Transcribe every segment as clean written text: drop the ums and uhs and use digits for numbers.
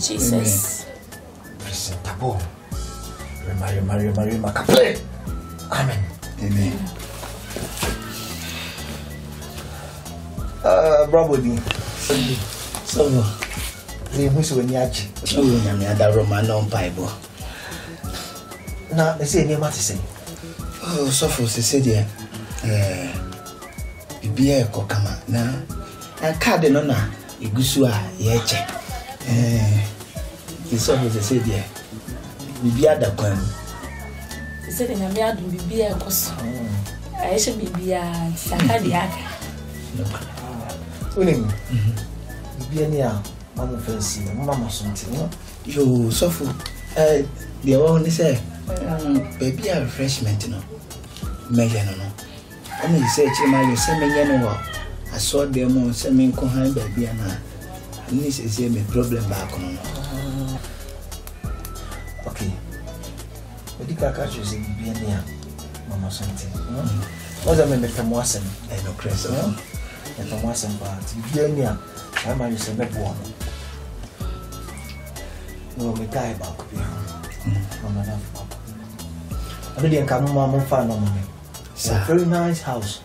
Jesus. Presentable. Maria, Macaplay. Amen. Amen. Bravo, dear. So, the Musuaniachi, the Roman Bible. Now, they say, dear Mattison. Oh, so for Cecilia, be a cockama now. And Cardinona, Igusua, Yeche. It's always a savior. Be at the coin. Said in a yard, be a cost. I should be a Sakadiak. Willing be near Mamma Fancy, Mamma something. You suffer. They only say, baby, a refreshment, no. Measure no. And he said, "Chima, you send me anywhere. I saw them on send me come home by Biana. And this is a problem back on." Okay. But the car catch is in Biana, Mama something. What's the name of the Moasen? I know Chris. The Moasen part. Biana, I might send me one. No, me tie back. Mama, I didn't come, Mama, find me. It's a very nice house.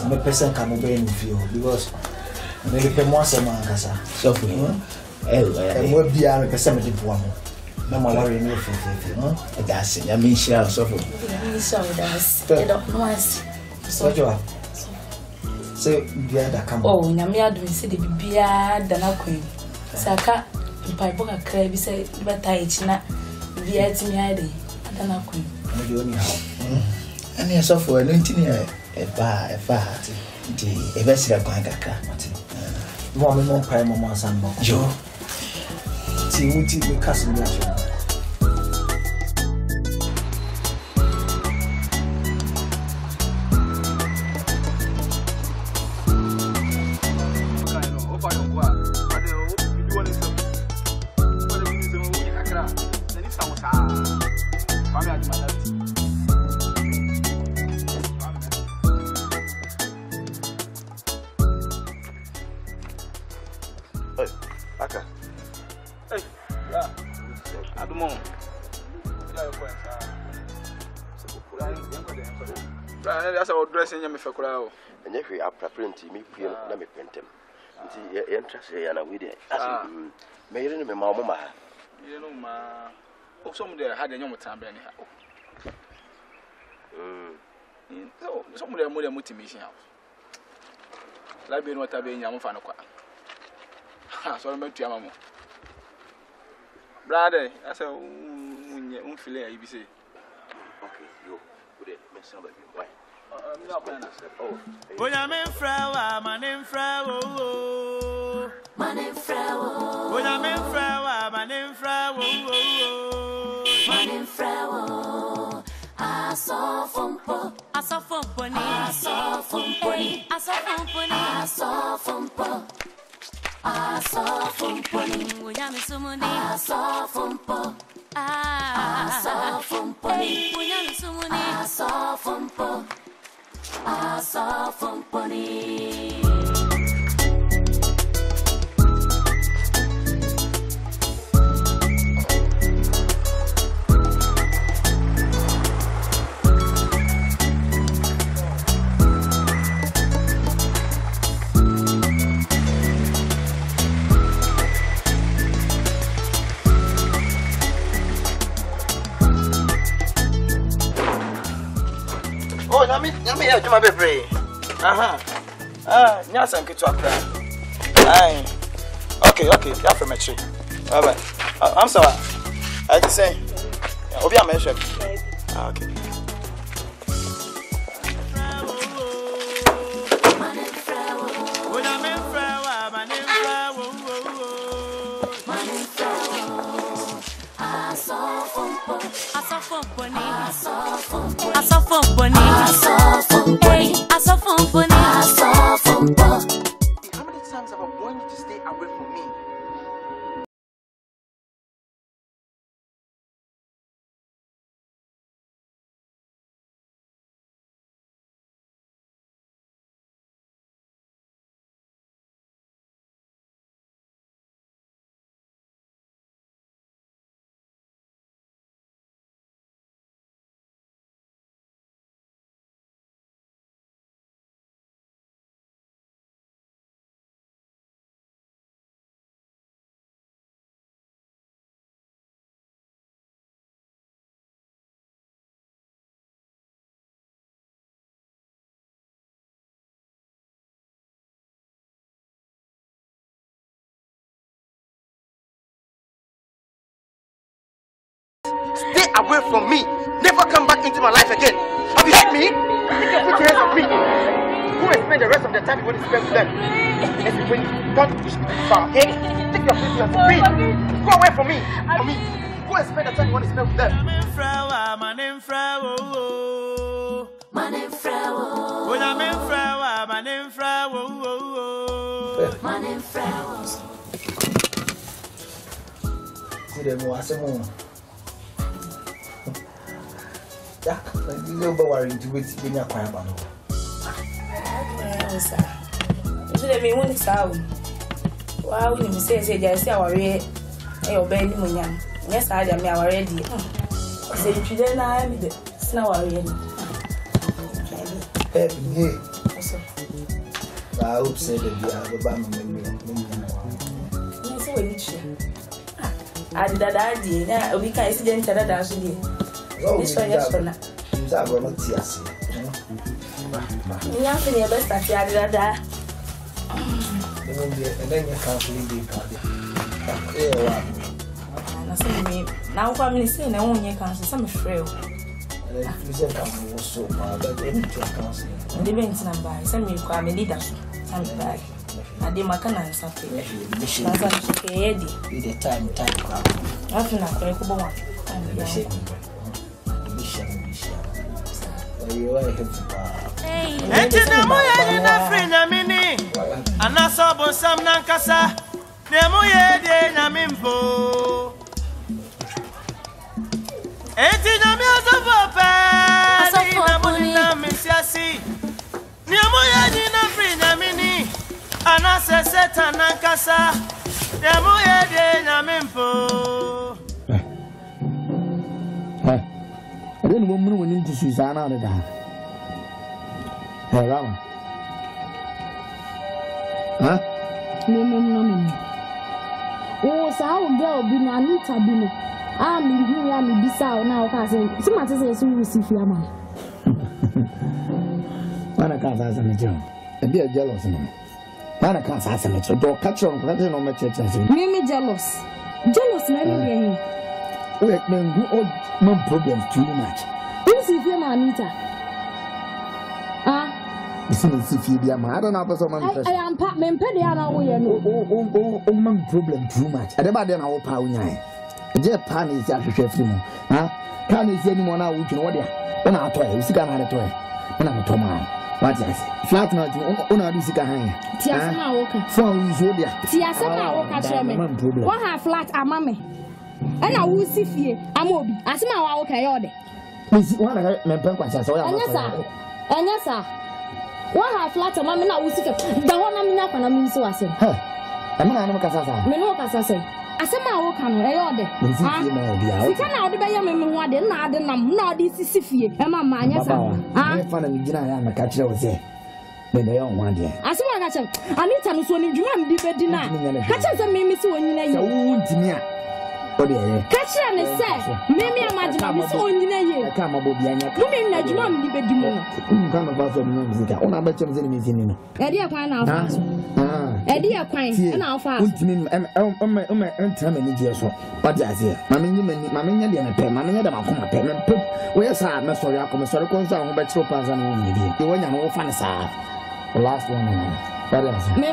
I'm a person can obey in view because I'm a person I'm a person. And you suffer, don't you? A vessel of Kaka. One more crime, Mamma's and Bob. Joe, see, we take the castle. And if we are preparing to meet you, let me print them. The interest here and we did. May you remember, Mamma? You know, ma. Oh, some there had a young time, anyhow. No, some there more than motivation. Like being what I've been young for a quarter. So I met your mamma. Brother, I said, you feel like you say. Okay, you would have messed up with me. Why? When I'm in flower, my name flower, my name flower. When I'm in flower, my name flower, my name flower. ASOFO MPONI, ASOFO MPONI, ASOFO MPONI, ASOFO MPONI. When I'm in sumoni, ASOFO MPONI, ASOFO MPONI. When I'm in sumoni, ASOFO MPONI. ASOFO MPONI. My baby, yes, I'm good to apply. Okay, you have from a tree. All right, I'm sorry. I can say, I'll be a measure. Okay. How many times have I warned you to stay away from me? Away from me, never come back into my life again. Have you heard me? Put your hands on me. Who will spend the rest of the time you want to spend with them? And when you don't wish to be far, okay? Take your business to me. Go away from me. For me. Who will spend the time you want to spend with them? My name Frau, I hope so that we are about to make I did that. And the men's number, send me a leader. I did my cannon something. The time, I don't know. I'm Bissau now, cousin. Some matters you receive your money. I can't ask a job. And be a jealous man. I can't ask a job. Don't catch on, let him know my church. Mimi jealous. Jealous, let me hear. Wait, man, you old man problem too much. Who's if you're my Anita? Ah, you see, if you're my, I don't know for I am Pat Mempediana. Oh, man, problem too much. I never done our power. Just pan is just a free man, ah. Pan is any man who can order. On a toy, we see can have a toy. On a toy man, what is flat now? On a do see can hang. Tiasa na woka. Phone is order. Tiasa na woka chairman. What have flat amame? And I will see fear. Amobi. Asima wa woka yode. We see one like member kwachasa. Anyasa. What have flat amame na will see fear. Dawana mina kana minso asem. Huh? Amina na mukasasa. Meno kasasa. Asema wo kanu e yode sika na odi beya memu ho ade na ade nam na odi sisifie e ma ma anya sa ah e fa na mi gina ya na ka kire wo se me na yo ho ade asema ka che anita no so ni dwuma mi di bedi na ka che se mi si onyina ye wo ntimi a odi e ka kire ne se mi amagima mi so onyina ye ka ma bo bia nya ka mi na dwuma mi di bedi mo ka na ba so mi mi sika ona ba che mi se mi si ni no e di e kwa na afa Edia Quine, and our father. But I say, Mammy, where's our Last one.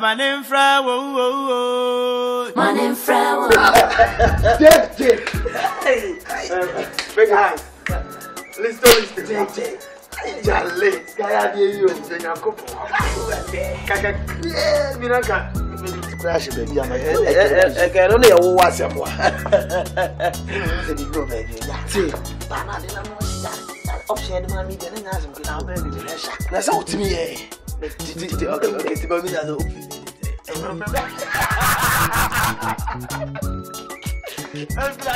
My name Frau. Jake. Big eyes. Listen. Jake. Jale. Kaya di you. Jenya kupo. Kaka. Minaka. Minaka. Crash baby. Eka no le wo wase mo. Se di go baby. Jake. Bana de la mo. Option ma mi de na azum ki na be de resha. Na sa utimi ye. Okay, ti ba mi na no. I'm glad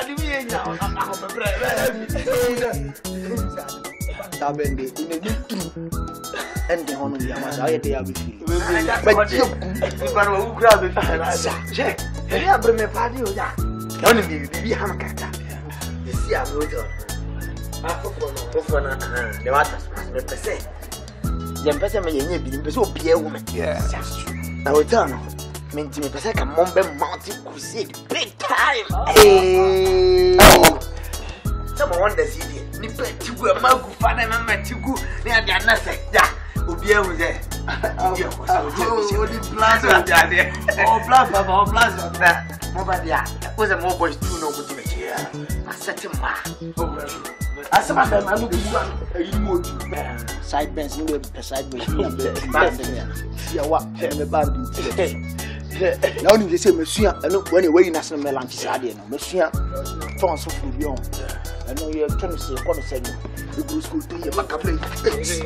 you here now. I'm glad you here now. I will tell you, I'm going to mountain crusade big time. Someone that's idiot. Nipper, Tigu, Magu, Fana, Mamma, Tigu, they are the answer. Yeah, Ubiya was there. I know you're trying to say, you go school to your Macaplay. Let's say,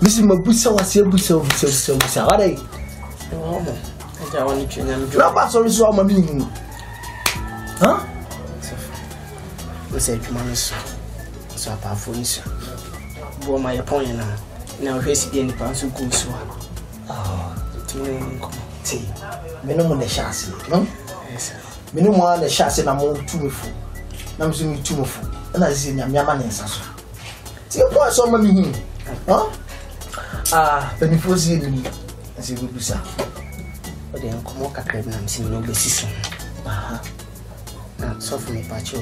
Mrs. Mabusa was so sorry. I want to drop us or so. Huh? We said, Mamas, so our phones bore my opponent now. Resident Pansu Kunsu. Oh, tea. Minimum the chassis, no? Minimum the chassis, I'm all too full. I'm doing too much. And I see my man in Sasso. You bought some money, huh? Ah, when you force it, I say, good, sir. But then come walk a crab and I'm seeing no decision. Aha. Now, so for me, Pacho.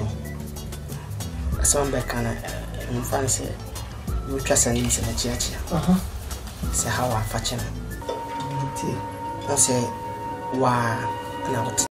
Some back and fancy. You trust and listen to church. Say, how I fashion. I say, wow, and out.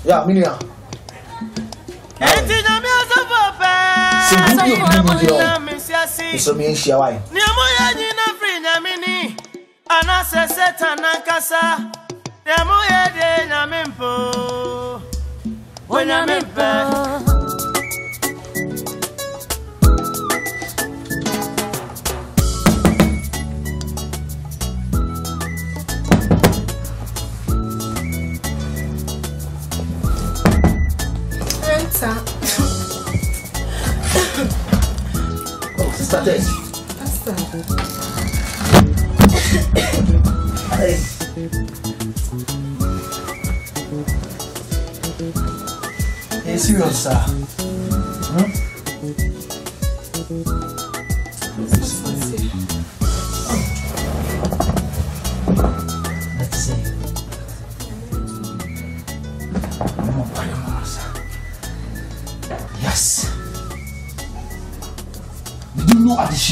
Yeah, Minia. Let's see.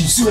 Pastor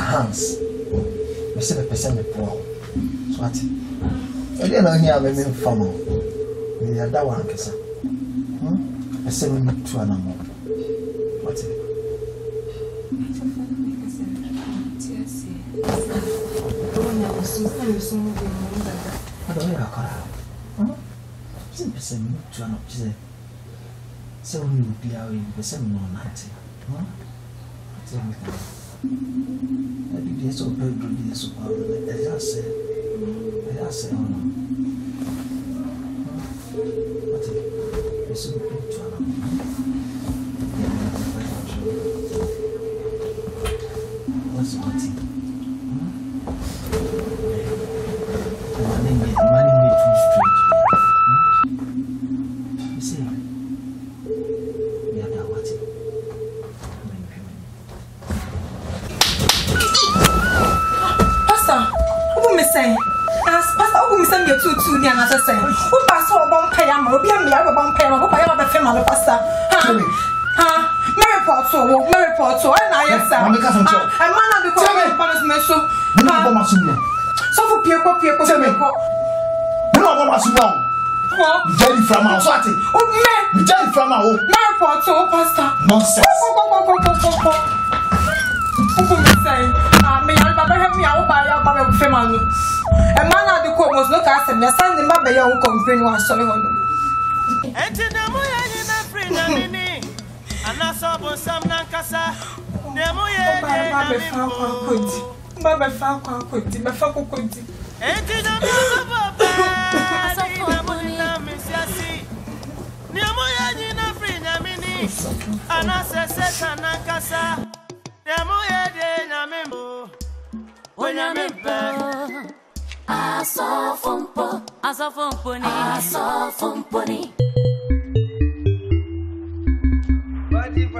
Hans, I said a person before. So what? I didn't know here when we farmer. We had that one, Kesa. I said we need to animal. What? I don't know how. Some person need to animal. So we will be out in the same night. So Pedro did so well. I just said, oh no. What is it? It's so good to have. What's what it? Money made too strange. You see, we are that what it. Was not asking the son in Babay, I will complain one solo. And in the morning, and I saw some Nancasa. Nemoya, Baba Falcon could. And in the morning, and I said, Nancasa, Nemoya, when I'm in bed. ASOFO MPONI. Body. Me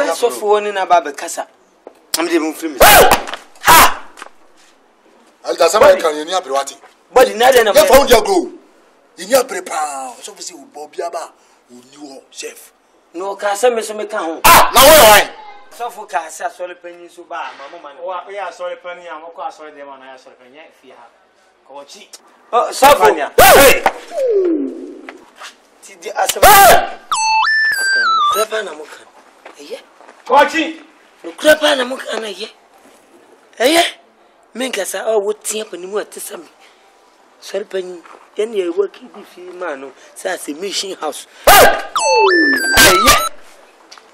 pass off one in a babacasa. I'm the moon film. Ha! I'll do something in your priority. But in another, I found your go. In your prepare, so we see Bobiaba, who knew chef. No, Cassa, Miss Mekan. Ah, no, I. So for Cassa, Solipeni, Suba, Mamma, we are Solipeni, and Moka, sorry, the one I saw the Penet, Fia. Cochi. Oh, Savania. Hey! Did I Coaching, no crap and a mock and a year. Eh? Minkas are all would see up and work to some. Serpent, then you work in the female, sassy mission house.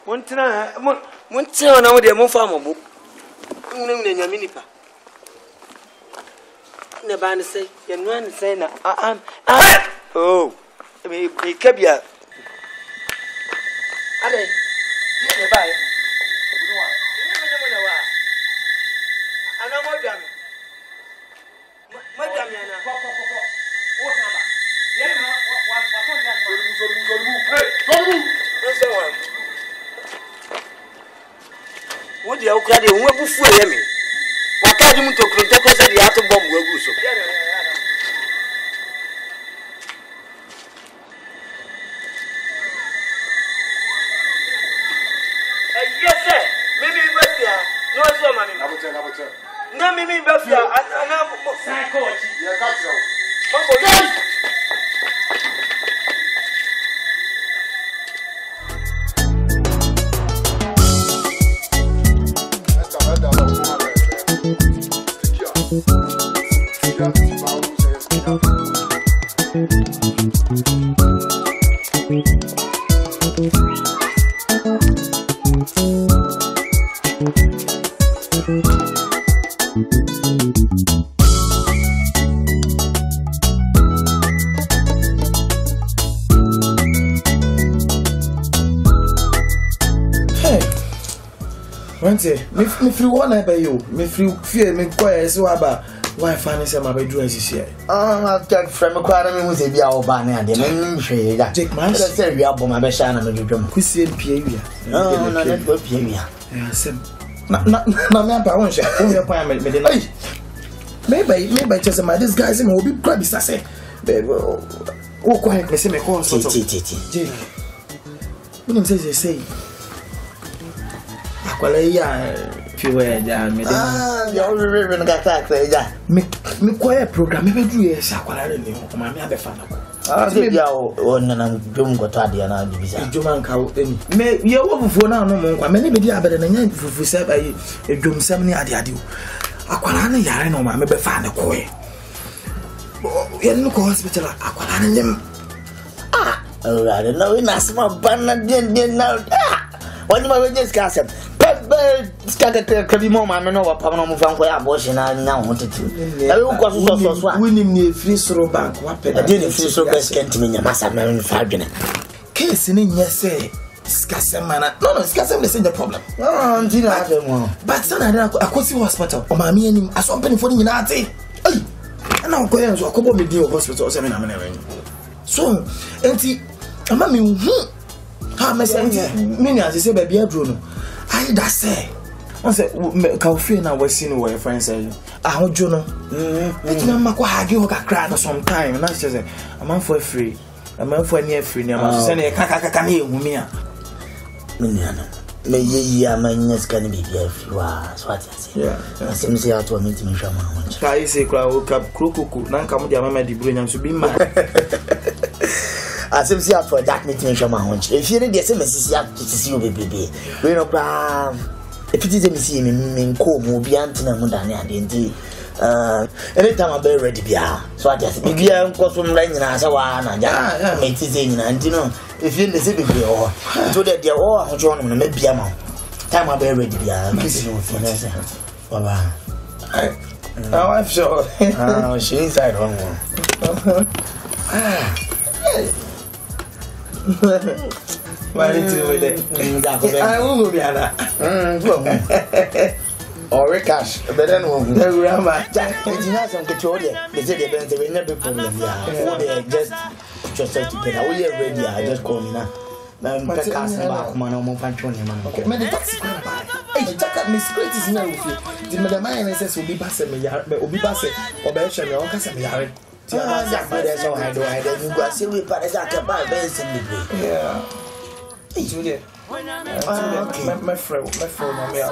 One time, now they're more farmable. You're a minipa. Never say, and one saying, I am. Oh, I mean, you kept your. Bye. What do you cry? You won't be fool me. What can't you to print because the atom bomb will go so? Yes, sir. Maybe we're here. No, it's not money. No, maybe we're here. And I'm a coach. Yeah, that's all. Me free one I by you. Me free fear me quiet so about why finance my bedroom is here. I'll take from a quarter who's a beer or banner. Jake, man, I said, we are bomb my best and I'm a bedroom. Who said Pierre? No, no, no, no, Pierre. I said, Mamma, I want your appointment. Maybe just my disguise and will be crabby. I say, oh, quiet, Miss McCall. Jake, what do you say? I said, Kaufina was seen where friends say, I hope you know. Or some time, and I said, a month for free, a month for near free, and I'm sending a cacacacani, Mumia. Miniano, may ye are my nearest can be here if you are. So I say, yeah, I seem to say, I told me to me from my own. I say, Crow, Crook, Nanka, the Mamma, the Brilliant should be mad. I seem to have for that meeting from my own. If you didn't get some message, you have to see you, baby. We don't have. If it is me see me call be antina anytime I be ready be so I just be from line na so na ja me ti say na no if you dey say be oh to dey oh I want no me be am time I be ready be kiss you for that baba I wife sure she inside wrong one I will be another. Or cash, but then we'll have some control. They said they don't have any problem. They just said to pay. We are ready. I just call me now. I'm going to cast back. Man, I'm going to man. Okay, man, the taxi can buy. Hey, check out my secret is now with you. The madam I says will be passing me. Will be passing. Or better, she will cast me. That's all I do. I don't go. I see we pass. I can buy very simply. Yeah. Julia, my friend, I'm here.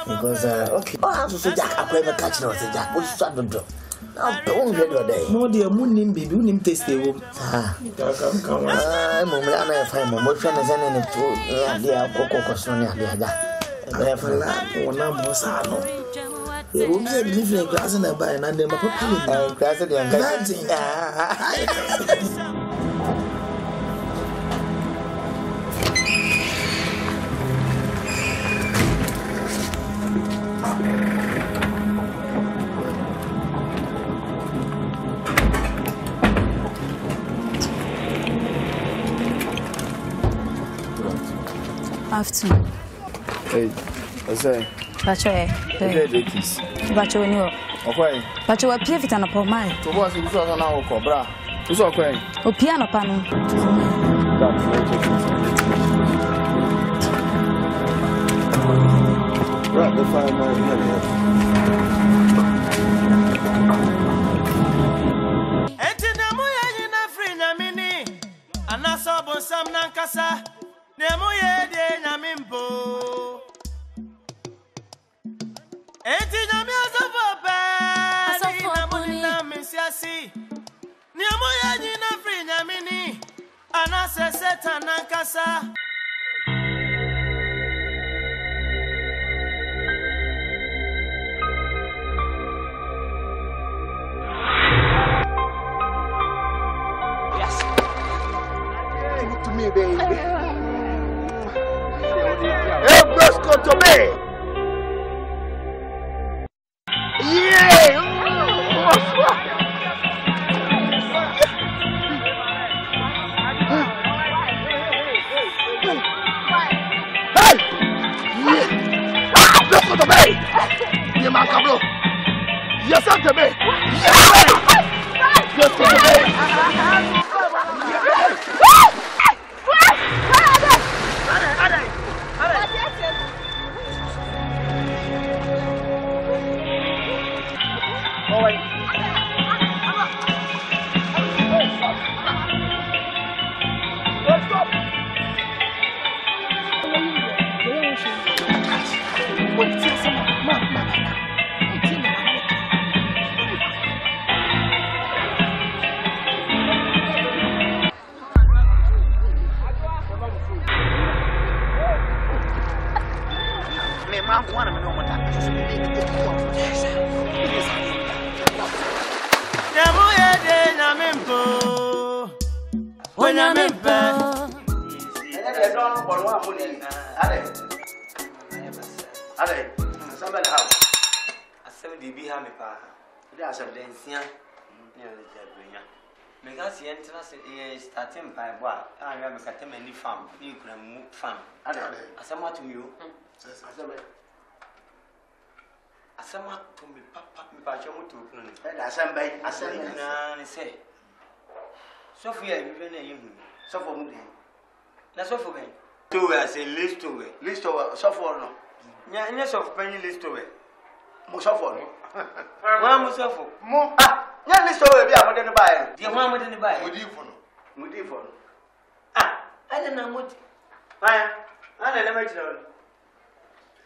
Because I have to say Jack. I'm playing catch now. Say Jack, what's that number? Now, don't get your day. No, dear, moon name baby, moon name taste the room. Come on. I'm a friend. My boyfriend is in the two. Yeah, they are cocoa costly. They are that. They are from that. One more sano. The woman said, "Leave the grass in the barn and then my papa will grass in the garden." Afternoon. Hey, what's that? Bachoe, Bachoe niyo. Okay. Bachoe wapi vita na pomai? Tuboa sikuwa sana ukobra. Uso kwenye. Upia na pano. Right, if I might hear it. Anasa setana kasa. Yes. Hey, to me, baby. Hey, let's go to me. Starting by what I remember, starting any farm, you can move farm. I don't know. I said, what to you? I said, what to me, Papa, me, but you want to open it. I said, I said, I say, Sophia, you know, you so for me. That's all for me. Two, I say, list to it. List over, so for no. Yeah, yes, of penny list to it. Musafo. One Musafo. More. Yeah, list over, yeah, what did you buy? The one with the buy. Would you for? Ah, I don't know what I don't know.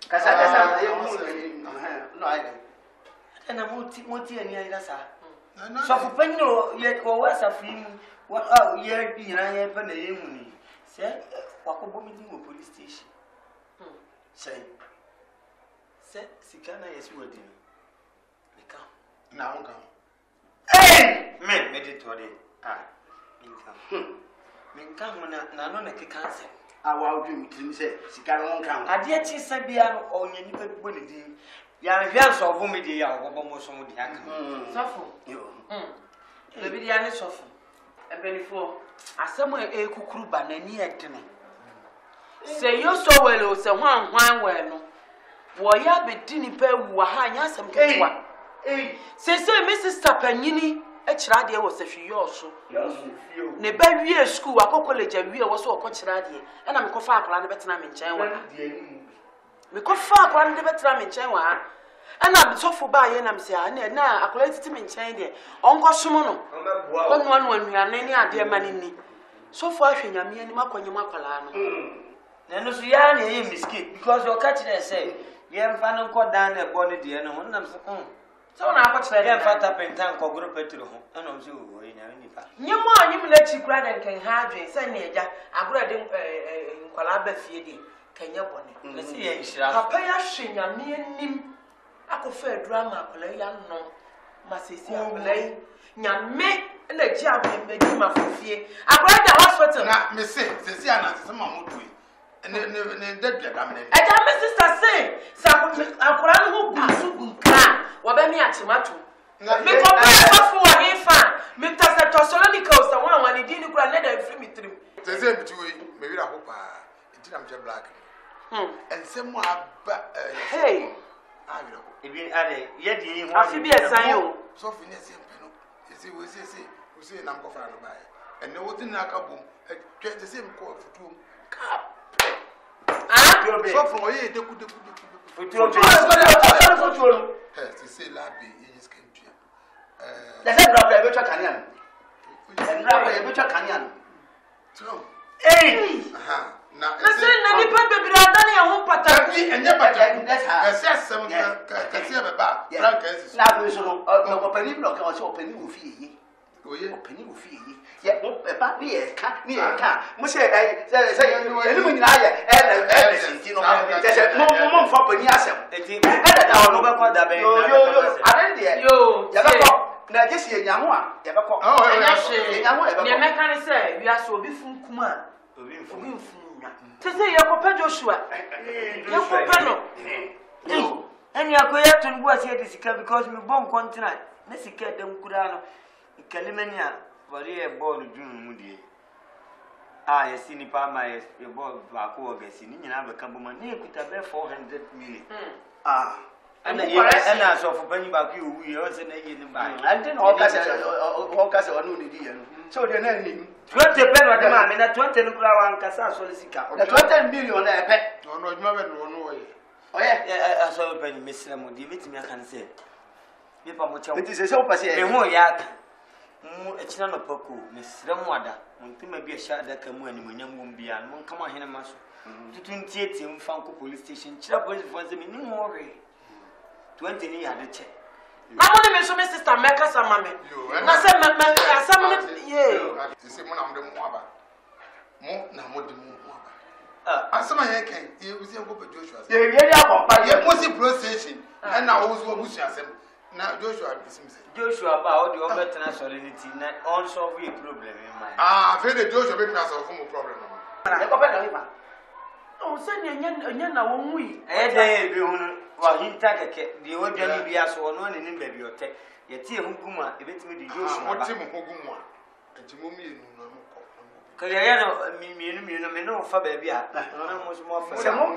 Because I don't know. No, I don't know what you are. So, for Penguin, yet, or what's a film? What are you in? I have a name. Say, what a woman in a police station. Say, say, Sikana is what you become. Now, come. Hey, men, made it to it. Ah. Minkamu na none kikanse. Awa odwum trimse sika no nkan. Ade achi sabia no onye nipa bibo ne din. Ya hwia so obo me dia obo mo so mo dia kan. Sofo. Yo. Le bi dia ne sofo. Ebenifo asemo e kukuru ba nani edene. Se yo so welo se hwanhwan welo. Wo ya be di nipa wu aha nya asem kewa. Eh. Se se me sister panyini Echirade was a few also. Never be a school, a college, and we also a cochirade, and I'm coffar around the Betram in China. We coffar around the Betram in China, and I'm so for by and I'm saying, now I collected him in China. Uncle Sumono, one when we are any idea man in me. So far, she and me and Maconumacolano. Nanusiani, Miss Kid, because your catcher said, you have found down the body, dear, and one of them. So now I got ready for that pentan ko group petro ho ana oje o ina ni pa nyemo anyim na chi kura den kan ha adwen se na eja agora de nkwala ba fie de kan ye bone na se ye nhira papa ya hwe nyame anim akofa drama akola ya no ma sesi akola nyame na ji abem be ji ma fie agora da hospital na me se sesi ana se ma modui ne dadua da me eja me sister say sa akora no gu su gunka Wabemi atimato. Me compare pafu wa infa. Me tasa tosolani ka osa wan wan idi ni kura na da free mitrim. Tese bitiwe me wi da hopa. Idi na me black. Ensem aba hey. Ah wi da ko. Ebi ade ye di ho. Afi bi esan yo. So fini ese mpe no. Ese we ese ese. We se na mko fara no bae. and no one in Nakaboom, just the same call for two. Ah, you're a shop for you. For two, yes, you say, Labby, he is country. Let's grab a butcher canyon. And grab a butcher canyon. Hey, now, let's say, Nanny Papa, I won't put me and never let her assess some about Frankers. Now, we shall open it, look, also open you fee. Open you fee. Yet, about me, can't me, can't. Monsieur, I say, you illuminate and you know, there's a moment for Ponyasam. And I know about that. I didn't you. Now, this is Yamwa. Oh, I say, we are so beautiful, Kuma. To say your papa Joshua, your papa, and you are going to watch here this car because we bomb continent. Missy Cat and Kurano, Calimania, but they are born in June Moody. I see Nipama, your boy Vaco, Gassini, and I become a man with a bare 400 million. Ah, and I saw for Penny Baku, we also need him by. I didn't all cast or no idea. So the name. 20 pen at the man, and a 20 crown Casa Solicica. 20 million, I bet. No, no, no way. Oh, yeah, I saw Penny Miss Lamudi, which me can say. It is a soap as a more yard. It's not a poco, Miss Ramada. Maybe a shot that can win when you won't be on one come on here, Master. Between theatre and Funko police station, Chapel for the minimum worry. 20 had a check. I want to make some Mrs. Tameka Samami. I said, yeah, the same one of the Moaba. More than Moaba. As someone can, he was in Joshua. They get up by your pussy procession, and now also Busha. Now Joshua, Joshua about the overturn solemnity, also be a problem in mind. Ah, very Joshua, we have a problem. Oh, send a young woman. Eh, well, he take a the old Johnny Bias or no one in baby or take your tea Hunguma, if it's me the Joshua. What Tim Hoguma? And to me, Cayano, Mimino Fabia, almost more for some no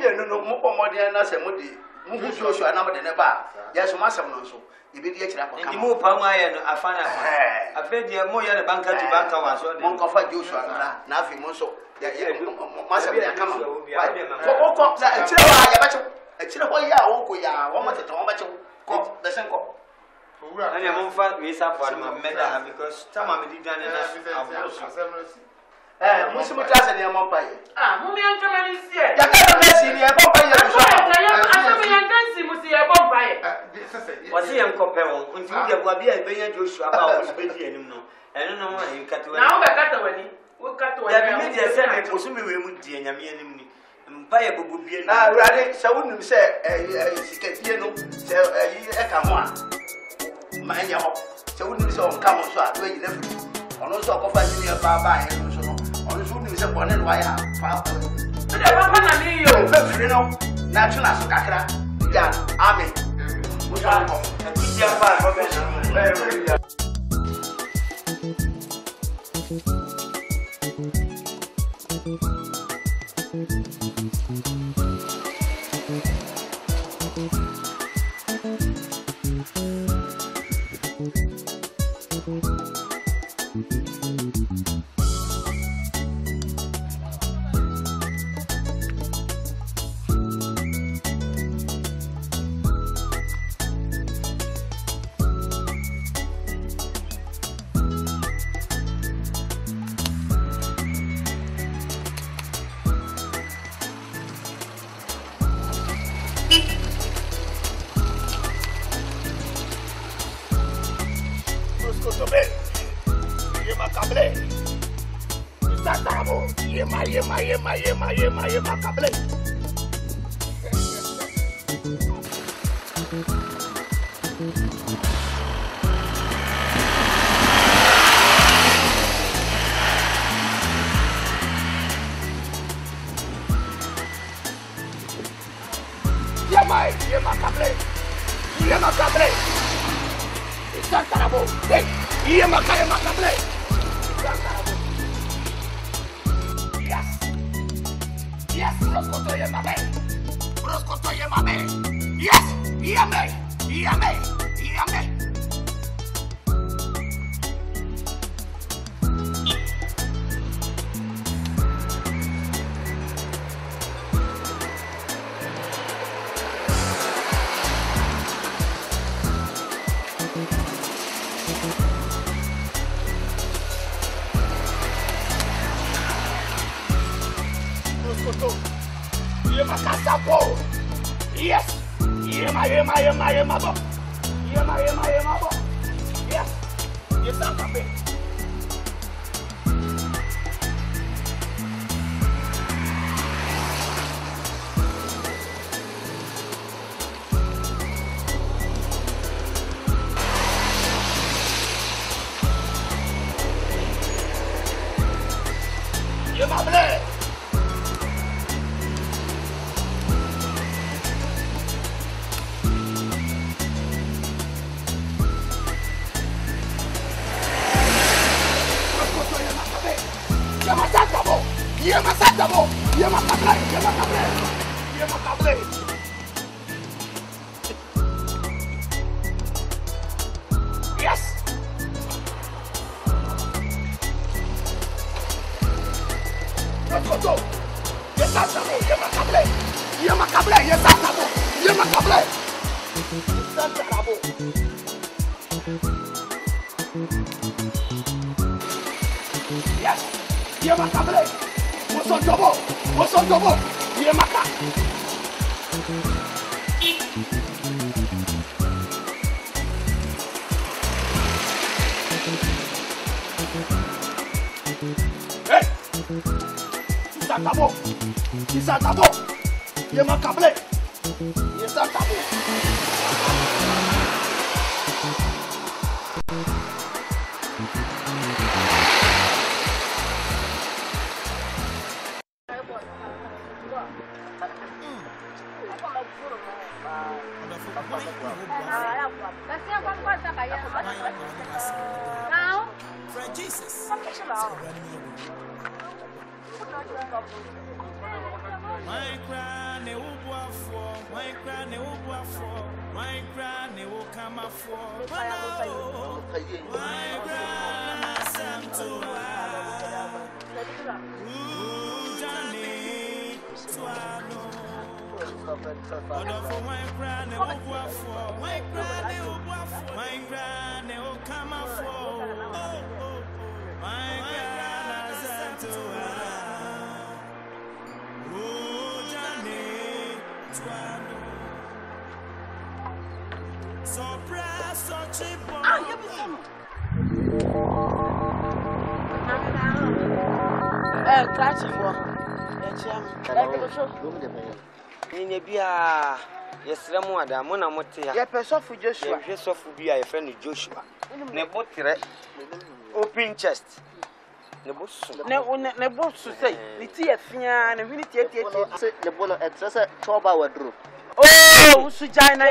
more than us and Moody. Move Joshua number than a bar. Yes, Master Monso. If it gets up, and move Pamay and Afana. I fed the Moya banker to bank our son, Monk of Joshua, nothing more so. Master, come on. For all cops, I tell you. Actually, boy, yeah, okay, yeah. One more time, but you go. That's it, go. And your mom found me some for my mother because time I made it down and I was. Eh, we should not ask any mom pay. Ah, who me and your man is here? You can't be seen here, mom pay. I saw me and dance, you must see mom pay. What's he am compare? Until the baby is being Joshua, I was busy and no, and no one you cut away. Now we cut away. We cut away. The media said I presume we would be in Yemen. Mpaya bubu bien na urade se wonu se siketie no se e ka ho a ma nya ho se wonu se on ka ho so a do yi na firi ono so ko fa ni e ba ba e no so no ono so wonu se bone no ya fa ko se de ba na mi yo ba firi no na tun aso kakra ya amen mo ja ko e ti dia ba ko be so soto. Yema kasapo. Yes. Yema bo. Yema bo. Yes. Yes, Akabe. Mona Motia, a person for Joshua, yes, of be a friend of Joshua. Nebotire, open chest. Nebos to say, the TFN and we take the bullet at such a 12-hour drop. Oh, Sujana,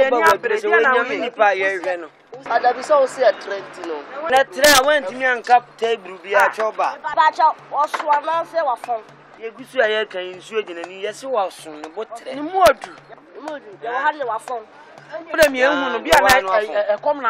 I saw say a trend. That went to me and cup table be a choba. Batcha or Swaman, say what from. You can insure and yes, you are soon, but any more. What do you want? A jolly cry, you jolly.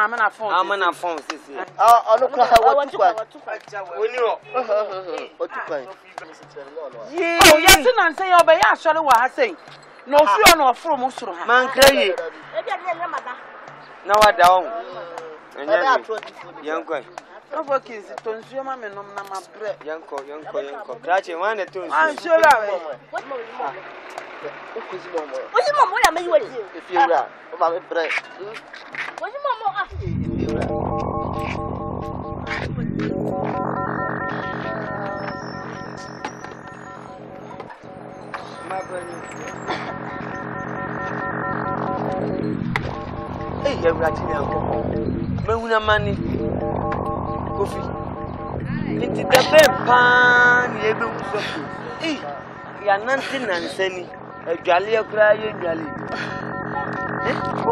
Go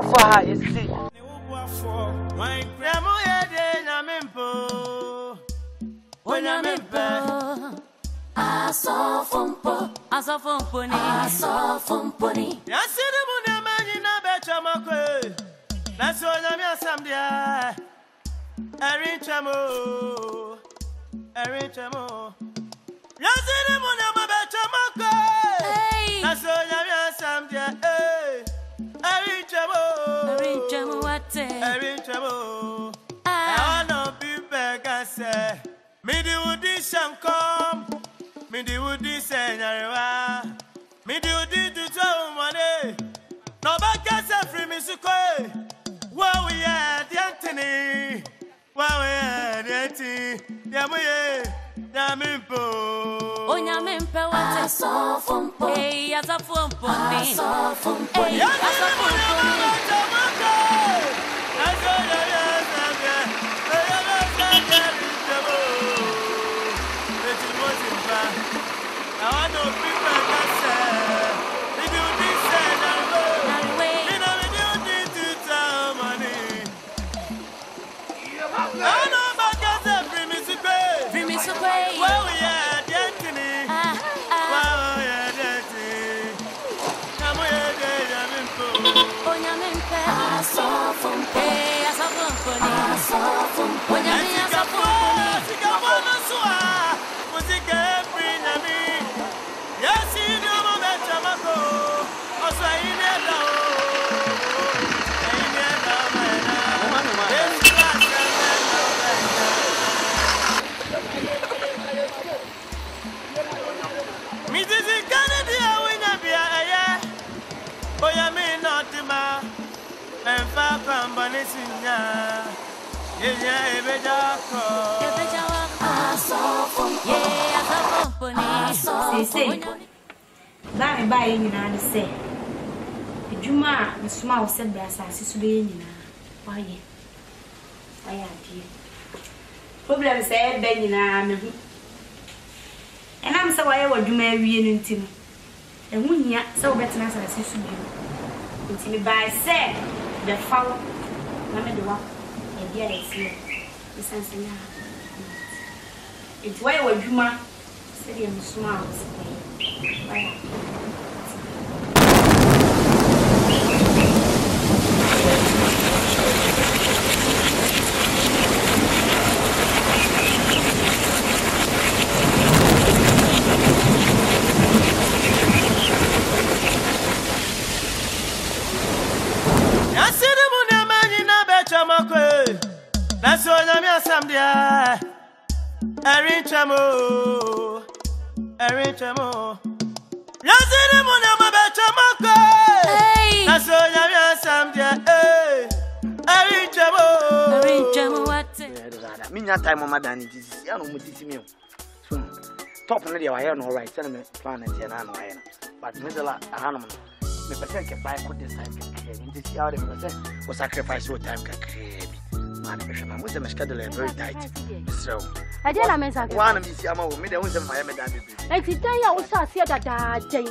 for her, you see. My grandma, when I'm in bed, ASOFO MPONI. I see the Buddha man in a better market. That's all I'm here someday. I reach a more. You see the Buddha man better I reach trouble. I wanna be back. I say, me do this and come, me do this and I Me do did to tell money. No back as a free Misuko. Well, we had the Antony. Well, we had the Antony. Yamuye, Yamimpo. Onyamimpo, ASOFO MPONI. ASOFO MPONI. ASOFO MPONI. ASOFO MPONI. I want to be Bye bye, you know, say. Juma, the small said, Brass, I see you know. Why, I am here. Problem said, Ben, you know, and I'm so I would do my reunion team. And when you so better as I see you, until by said the foul, Mamma, the walk, and yet it's here. The sense now. It's why would Juma said you smile. That's all I'm here, Samdia. I reach a mo. That's all I'm here, Samdia. I reach a mo. What? Me not time on my daddy. This I don't want to see me. Top on the wire, no right. Send me plan and see an animal. But middle animal. Me person can buy good this time. This year, me person will sacrifice your time. I'm with the Mescadilla very tight. So, I didn't mention one of these Yamo, made a wisdom by a madam. I did tell you, I was here that day.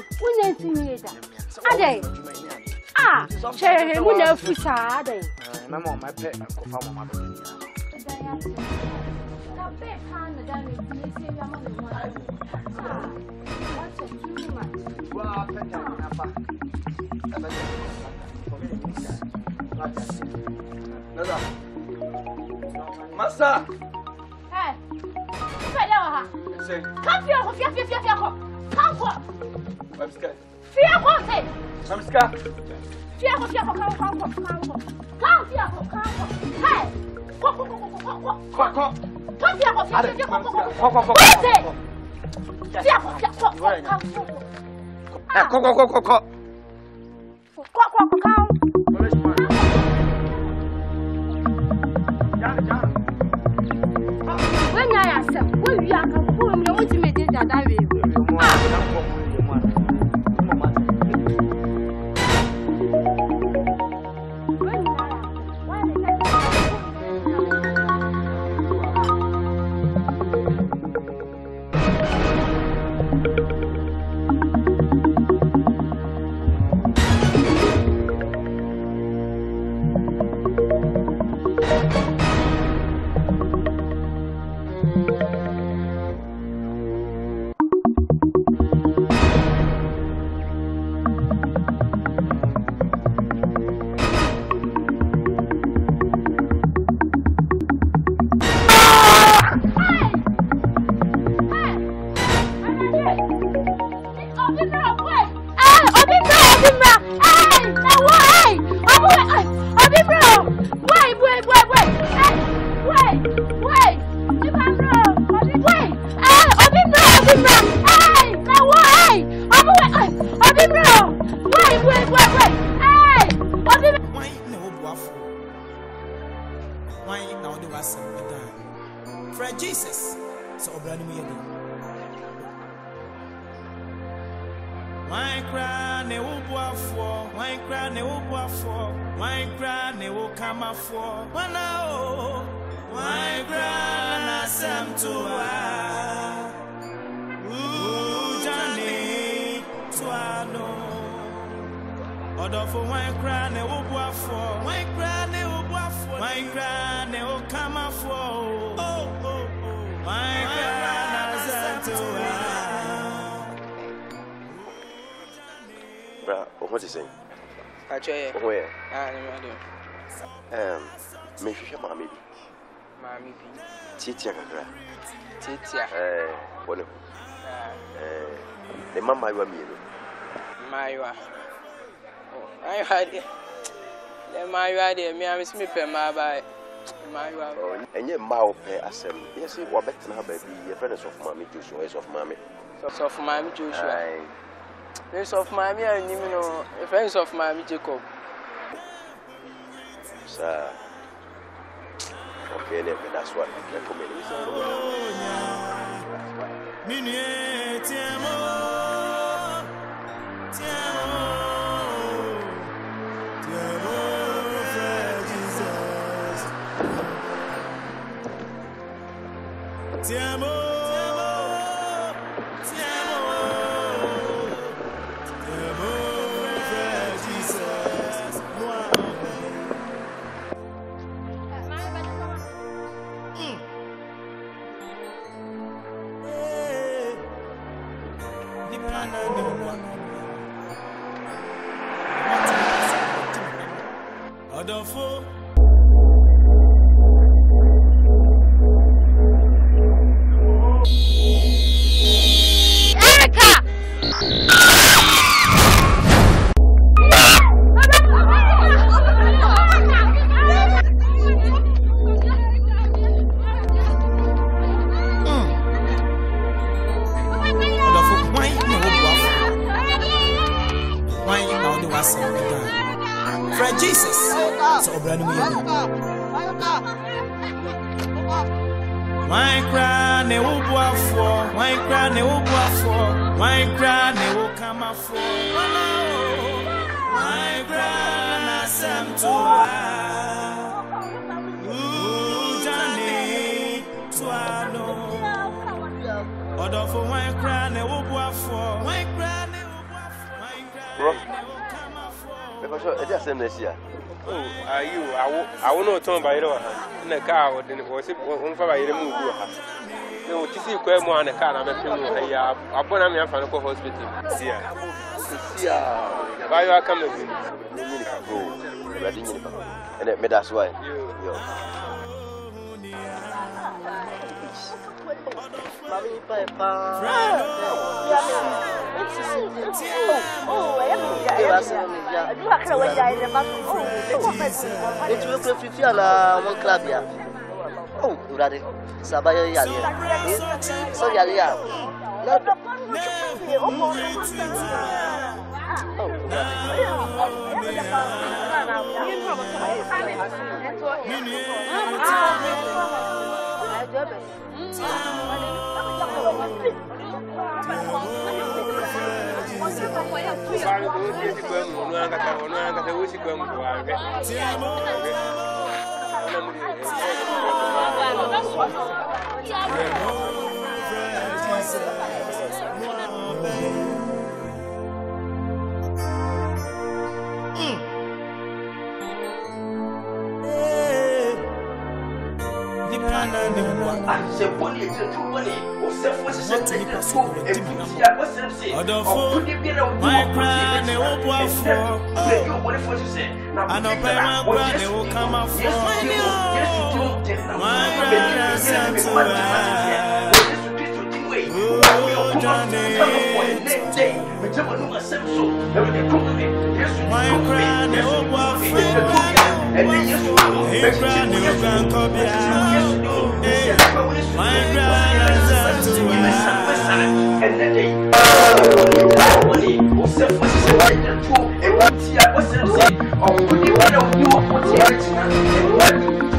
Ah, Cherry, who knows who saw them? Mamma, my pet, and confound my mother. Well, Master! Hey! Come here! Come here! Wait! Hey, now why? Why cry, ne will go for, why cry, ne will go for, why cry, ne will come up for, one hour, why cry, Sam to her, who Johnny, Twano, or for why cry, ne will go for, why cry, ne will go for, why cry, ne will come up for, oh, why cry, Sam to her. What is it? Where? Maybe Mammy. Mammy, Titia. What? The mamma, I want me. My, I had my idea, me, I was snipping my by my wife. And your mouth, I said, yes, you were better than baby, a friend of Mammy Joshua is of Mammy. So, of Mammy Joshua. Friends of Mammy and you know, friends of Mammy Jacob. Sir, okay, that's what I recommend. What's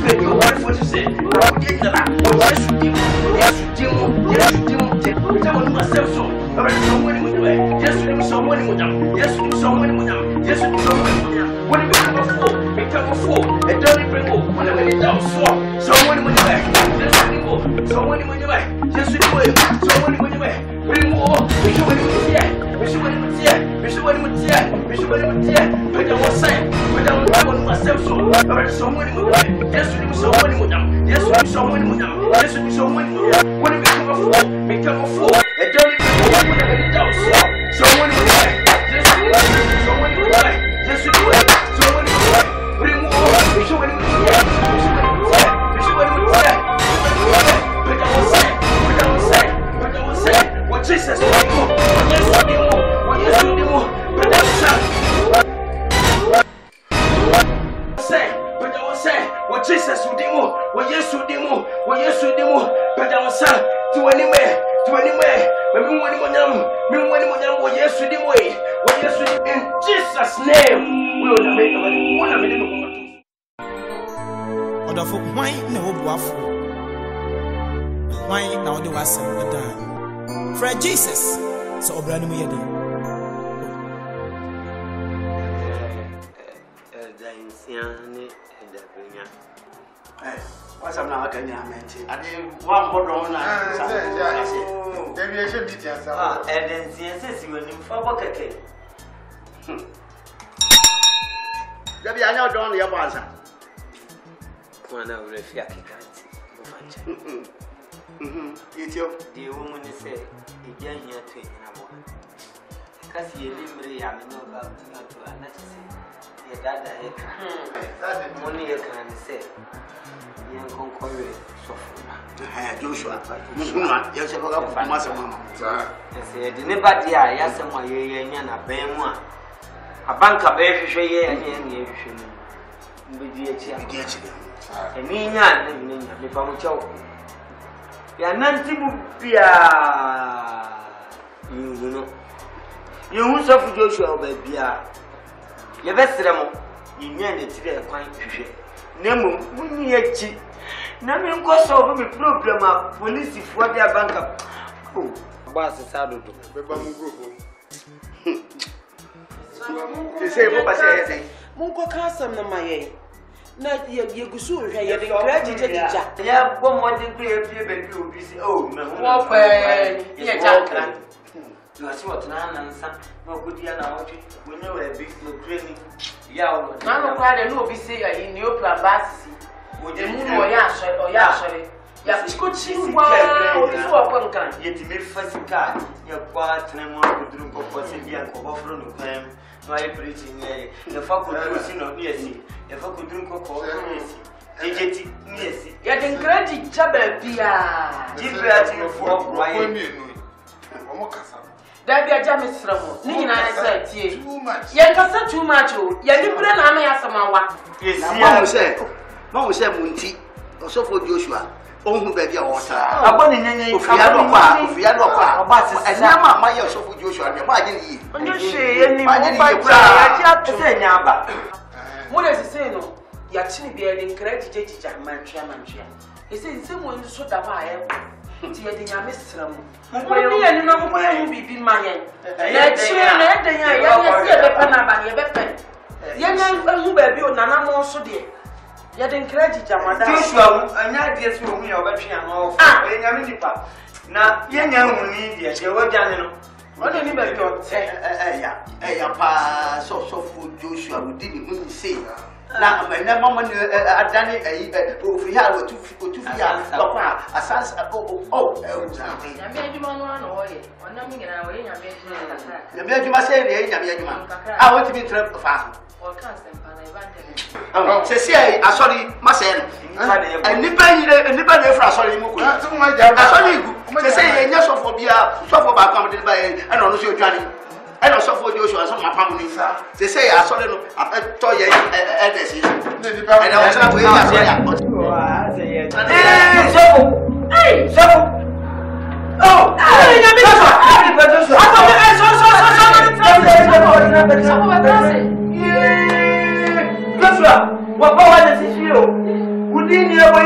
the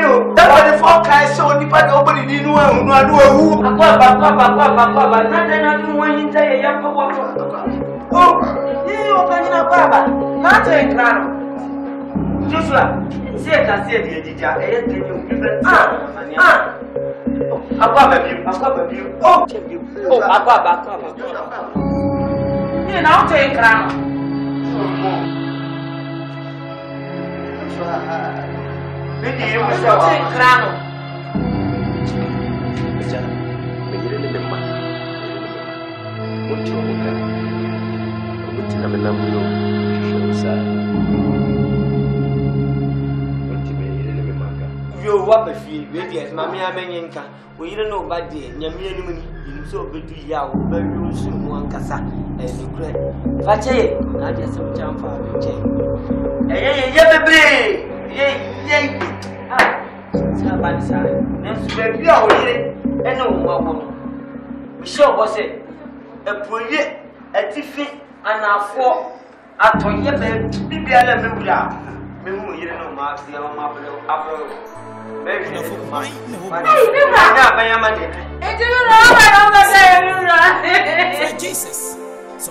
no. That's why the I saw nobody didn't know who I do. Jesus. So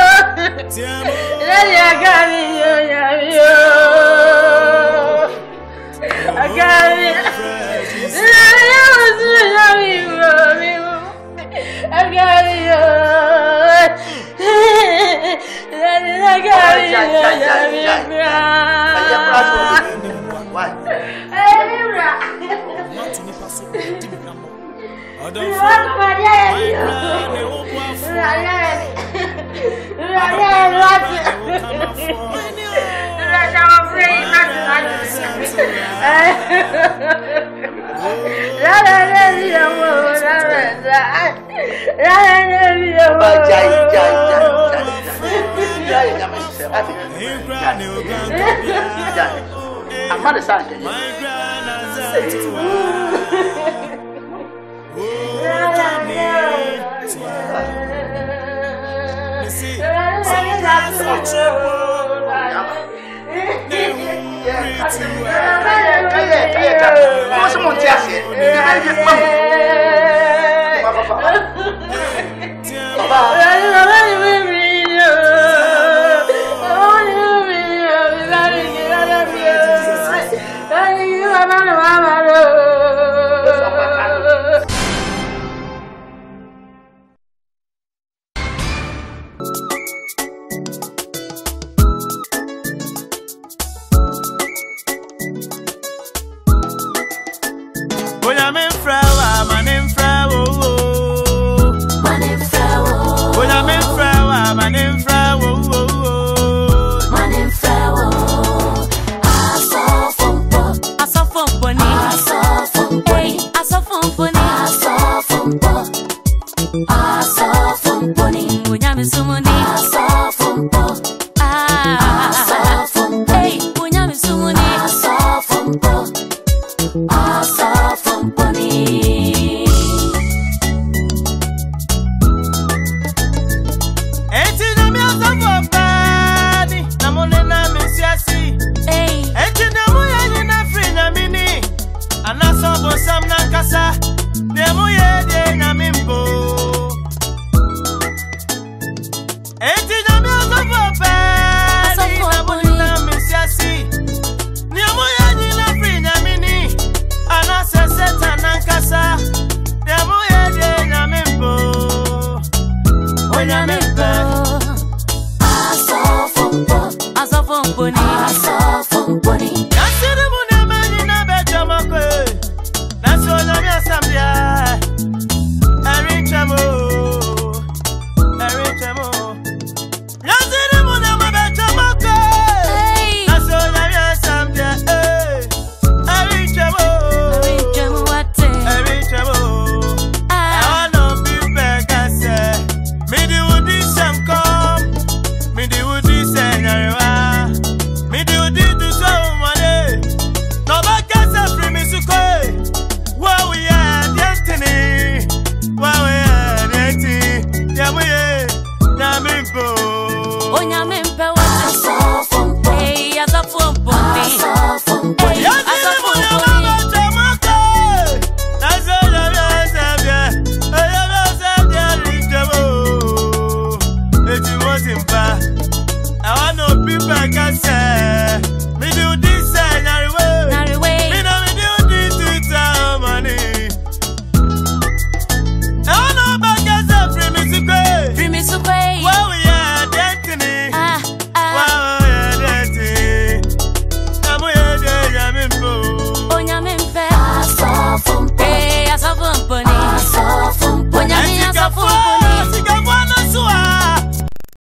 I'm in fraud, ASOFO MPONI, ASOFO MPONI. Nasiri mune meni na bejo mokwe, nasolo mi asambia. Eri chemo. Nasiri mune ma bejo mokwe, nasolo mi asambia. Eri chemo wate. Eri chemo. I wanna be back and say, me di wudi sem come, me di wudi sem nariwa. I want to be back and say